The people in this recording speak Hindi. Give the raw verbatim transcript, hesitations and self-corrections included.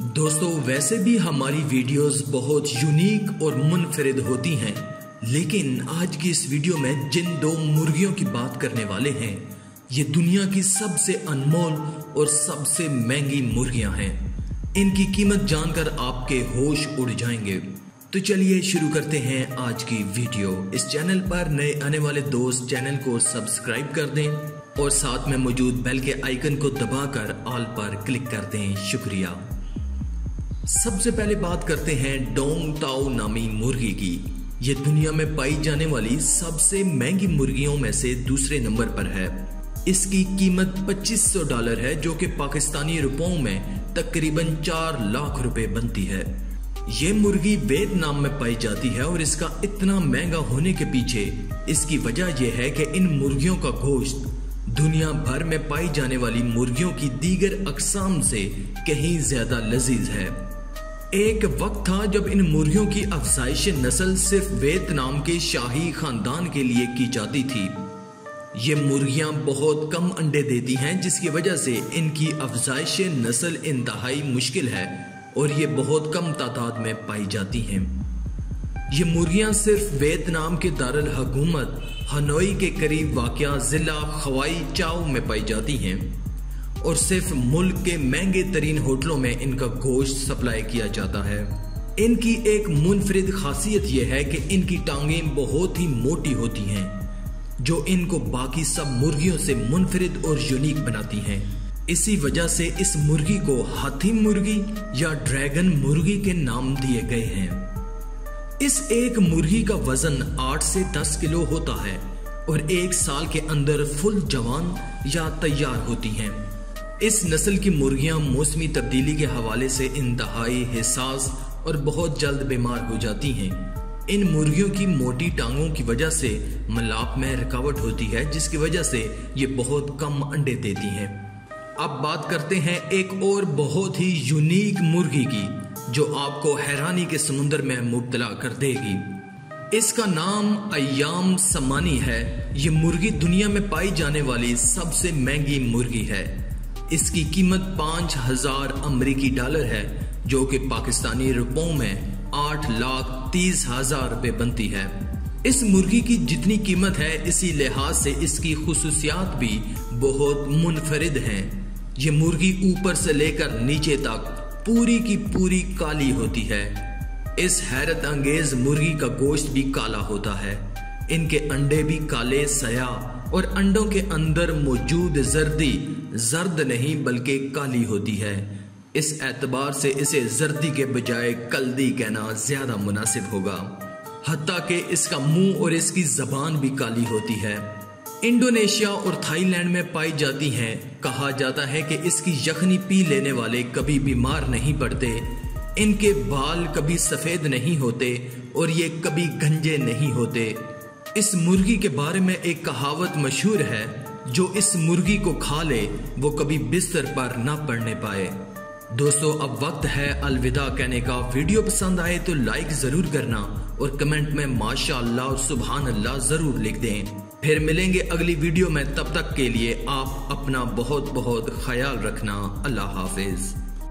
दोस्तों वैसे भी हमारी वीडियोस बहुत यूनिक और मुनफरिद होती हैं, लेकिन आज की इस वीडियो में जिन दो मुर्गियों की बात करने वाले हैं ये दुनिया की सबसे अनमोल और सबसे महंगी मुर्गियां हैं। इनकी कीमत जानकर आपके होश उड़ जाएंगे। तो चलिए शुरू करते हैं आज की वीडियो। इस चैनल पर नए आने वाले दोस्त चैनल को सब्सक्राइब कर दें और साथ में मौजूद बेल के आइकन को दबाकर ऑल पर क्लिक कर दें। शुक्रिया। सबसे पहले बात करते हैं डोंग टाओ नामी मुर्गी की। ये दुनिया में पाई जाने वाली सबसे महंगी मुर्गियों में से दूसरे नंबर पर है। इसकी कीमत पच्चीस सौ डॉलर है, जो कि पाकिस्तानी रुपयों में तकरीबन चार लाख रुपए बनती है। ये मुर्गी वियतनाम में पाई जाती है और इसका इतना महंगा होने के पीछे इसकी वजह यह है कि इन मुर्गियों का गोश्त दुनिया भर में पाई जाने वाली मुर्गियों की दीगर अकसाम से कहीं ज्यादा लजीज है। एक वक्त था जब इन मुर्गियों की अफसाइश नस्ल सिर्फ वियतनाम के शाही खानदान के लिए की जाती थी। ये मुर्गियां बहुत कम अंडे देती हैं, जिसकी वजह से इनकी अफजाइश नस्ल इंतहाई मुश्किल है और ये बहुत कम तादाद में पाई जाती हैं। ये मुर्गियां सिर्फ वियतनाम के दारुल हुकूमत हनोई के करीब वाक़िया ज़िला खवाई चाओ में पाई जाती हैं और सिर्फ मुल्क के महंगे तरीन होटलों में इनका गोश्त सप्लाई किया जाता है। इनकी एक मुनफरिद खासियत यह है कि इनकी टांगें बहुत ही मोटी होती हैं, जो इनको बाकी सब मुर्गियों से मुनफरिद और यूनिक बनाती हैं। इसी वजह से इस मुर्गी को हाथी मुर्गी या ड्रैगन मुर्गी के नाम दिए गए हैं। इस एक मुर्गी का वजन आठ से दस किलो होता है और एक साल के अंदर फुल जवान या तैयार होती हैं। इस नस्ल की मुर्गियां मौसमी तब्दीली के हवाले से इंतहाई हसास और बहुत जल्द बीमार हो जाती हैं। इन मुर्गियों की मोटी टांगों की वजह से मलाप में रुकावट होती है, जिसकी वजह से ये बहुत कम अंडे देती हैं। अब बात करते हैं एक और बहुत ही यूनिक मुर्गी की, जो आपको हैरानी के समुंदर में मुब्तला कर देगी। इसका नाम अयाम समानी है। ये मुर्गी दुनिया में पाई जाने वाली सबसे महंगी मुर्गी है। इसकी कीमत पाँच हजार अमरीकी डॉलर है, जो कि पाकिस्तानी रुपयों में आठ लाख तीस हजार रुपये बनती है। इस मुर्गी की जितनी कीमत है, इसी लिहाज से इसकी खुसूसियात भी बहुत मुनफरिद हैं। ये मुर्गी ऊपर से लेकर नीचे तक पूरी की पूरी काली होती है। इस हैरत अंगेज मुर्गी का गोश्त भी काला होता है। इनके अंडे भी काले सयाह और अंडों के अंदर मौजूद जर्दी जर्द नहीं बल्कि काली होती है। इस एतबार से इसे जर्दी के बजाय कल्दी कहना ज्यादा मुनासिब होगा। हत्ता के इसका मुंह और इसकी जबान भी काली होती है। इंडोनेशिया और थाईलैंड में पाई जाती हैं। कहा जाता है कि इसकी यखनी पी लेने वाले कभी बीमार नहीं पड़ते, इनके बाल कभी सफ़ेद नहीं होते और ये कभी गंजे नहीं होते। इस मुर्गी के बारे में एक कहावत मशहूर है, जो इस मुर्गी को खा ले वो कभी बिस्तर पर ना पड़ने पाए। दोस्तों अब वक्त है अलविदा कहने का। वीडियो पसंद आए तो लाइक जरूर करना और कमेंट में माशाअल्लाह और सुबहानअल्लाह जरूर लिख दें। फिर मिलेंगे अगली वीडियो में, तब तक के लिए आप अपना बहुत बहुत ख्याल रखना। अल्लाह हाफिज।